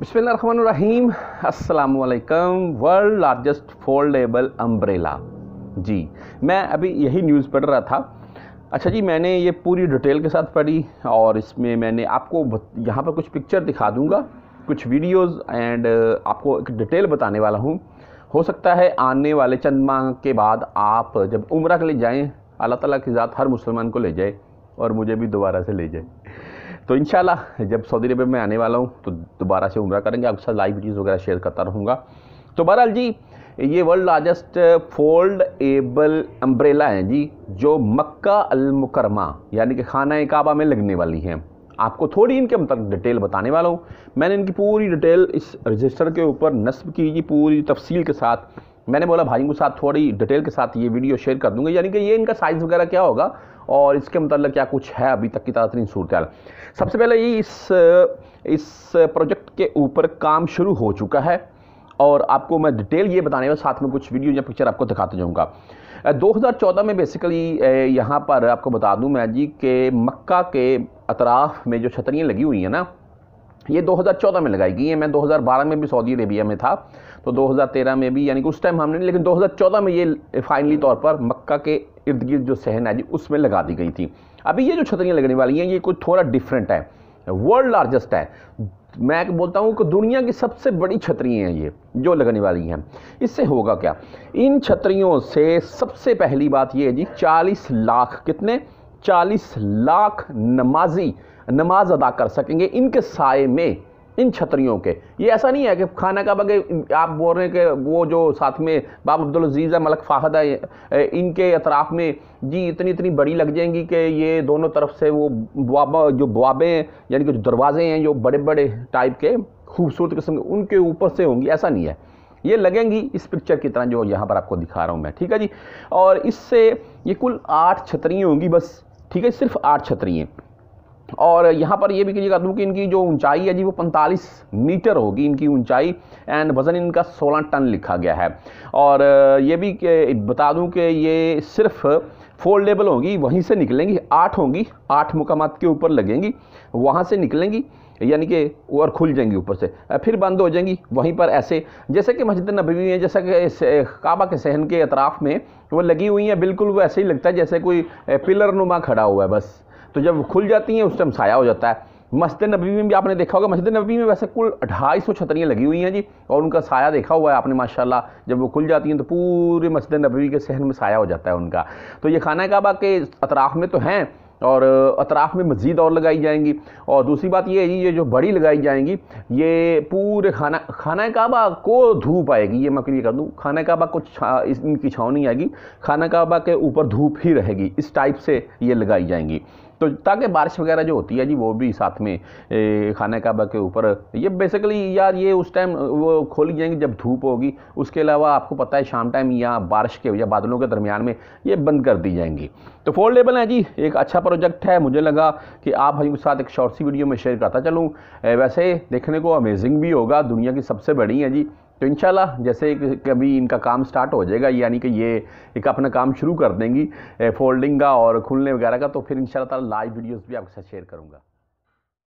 बिस्मिल्लाहिर्रहमानिर्रहीम, अस्सलाम वालेकुम। World largest foldable umbrella. जी, मैं अभी यही न्यूज़ पढ़ रहा था। अच्छा जी, मैंने ये पूरी डिटेल के साथ पढ़ी और इसमें मैंने आपको यहाँ पर कुछ पिक्चर दिखा दूँगा, कुछ वीडियोस एंड आपको एक डिटेल बताने वाला हूँ। हो सकता है आने वाले चंद माह के बाद आप जब उम्रा के लिए जाएँ, अल्लाह ताला की ज़ात हर मुसलमान को ले जाए और मुझे भी दोबारा से ले जाए। तो इंशाल्लाह जब सऊदी अरब में आने वाला हूं तो दोबारा से उम्रा करेंगे, आपके साथ लाइव वीडियोस वगैरह शेयर करता रहूंगा। तो बहरहाल जी, ये वर्ल्ड लार्जेस्ट फोल्डेबल अम्ब्रेला है जी, जो मक्का अल मुकरमा यानी कि खाना काबा में लगने वाली है। आपको थोड़ी इनके मतलब डिटेल बताने वाला हूँ। मैंने इनकी पूरी डिटेल इस रजिस्टर के ऊपर नस्ब की जी, पूरी तफसील के साथ। मैंने बोला भाइयों के साथ थोड़ी डिटेल के साथ ये वीडियो शेयर कर दूंगा, यानी कि ये इनका साइज़ वगैरह क्या होगा और इसके मतलब क्या कुछ है अभी तक की ताज़ा सूरत। सबसे पहले ये इस प्रोजेक्ट के ऊपर काम शुरू हो चुका है और आपको मैं डिटेल ये बताने वाला, साथ में कुछ वीडियो या पिक्चर आपको दिखाते जाऊँगा। 2014 में बेसिकली यहाँ पर आपको बता दूँ मैं जी कि मक्का के अतराफ़ में जो छतरियाँ लगी हुई हैं ना, ये 2014 में लगाई गई है। मैं 2012 में भी सऊदी अरेबिया में था, तो 2013 में भी, यानी कि उस टाइम हमने, लेकिन 2014 में ये फाइनली तौर पर मक्का के इर्द गिर्द जो सहन है जी उसमें लगा दी गई थी। अभी ये जो छतरियाँ लगने वाली हैं ये कुछ थोड़ा डिफरेंट है, वर्ल्ड लार्जेस्ट है। मैं बोलता हूँ कि दुनिया की सबसे बड़ी छतरियाँ हैं ये जो लगने वाली हैं। इससे होगा क्या, इन छतरियों से सबसे पहली बात ये है जी 40 लाख, कितने 40 लाख नमाजी नमाज अदा कर सकेंगे इनके साए में, इन छतरियों के। ये ऐसा नहीं है कि खाना काबा के आप बोल रहे हैं कि वो जो साथ में बाब अब्दुल अजीज़ है, मलक फ़ाहद है, इनके अतराफ़ में जी इतनी इतनी बड़ी लग जाएंगी कि ये दोनों तरफ से वो बुआबा जो बुआबे हैं, यानी कि जो दरवाजे हैं जो बड़े बड़े टाइप के खूबसूरत किस्म के, उनके ऊपर से होंगी। ऐसा नहीं है, ये लगेंगी इस पिक्चर की तरह जो यहाँ पर आपको दिखा रहा हूँ मैं, ठीक है जी। और इससे ये कुल 8 छतरियाँ होंगी बस, ठीक है, सिर्फ 8 छतरियाँ। और यहाँ पर ये भी कहिएगा दूँ कि इनकी जो ऊंचाई है जी वो 45 मीटर होगी इनकी ऊंचाई, एंड वज़न इनका 16 टन लिखा गया है। और ये भी बता दूँ कि ये सिर्फ फोल्डेबल होंगी, वहीं से निकलेंगी, 8 होंगी, 8 मुकामात के ऊपर लगेंगी, वहाँ से निकलेंगी यानी कि, और खुल जाएंगी ऊपर से, फिर बंद हो जाएंगी वहीं पर, ऐसे जैसे कि मस्जिद नबवी में, जैसा कि काबा के सहन के अतराफ़ में वो लगी हुई हैं, बिल्कुल वो ऐसे ही लगता है जैसे कोई पिलर नुमा खड़ा हुआ है बस। तो जब खुल जाती हैं उस टाइम साया हो जाता है। मस्जिद नबवी में भी आपने देखा होगा, मस्जिद नबवी में वैसे कुल 250 छतरियाँ लगी हुई हैं जी, और उनका साया देखा हुआ है आपने माशाल्लाह, जब वो खुल जाती हैं तो पूरे मस्जिद नबवी के सहन में साया हो जाता है उनका। तो ये खाना काबा के अतराफ़ में तो हैं, और अतराफ़ में मज़ीद और लगाई जाएंगी। और दूसरी बात ये है जी, ये जो बड़ी लगाई जाएंगी ये पूरे खाना काबा को धूप आएगी। ये मैं क्लियर कर दूँ, खाना काबा को इनकी छावनी आएगी, खाना काबा के ऊपर धूप ही रहेगी, इस टाइप से ये लगाई जाएंगी। तो ताकि बारिश वगैरह जो होती है जी वो भी साथ में खाना काबा के ऊपर, ये बेसिकली यार ये उस टाइम वो खोली जाएंगी जब धूप होगी। उसके अलावा आपको पता है शाम टाइम या बारिश के या बादलों के दरमियान में ये बंद कर दी जाएंगी। तो फोल्डेबल है जी, एक अच्छा प्रोजेक्ट है। मुझे लगा कि आप भाई के साथ एक शॉर्ट सी वीडियो में शेयर करता चलूँ, वैसे देखने को अमेजिंग भी होगा, दुनिया की सबसे बड़ी है जी। तो इंशाल्लाह जैसे कभी इनका काम स्टार्ट हो जाएगा, यानी कि ये एक अपना काम शुरू कर देंगी फोल्डिंग का और खुलने वगैरह का, तो फिर इंशाल्लाह लाइव वीडियोस भी आपके साथ शेयर करूँगा।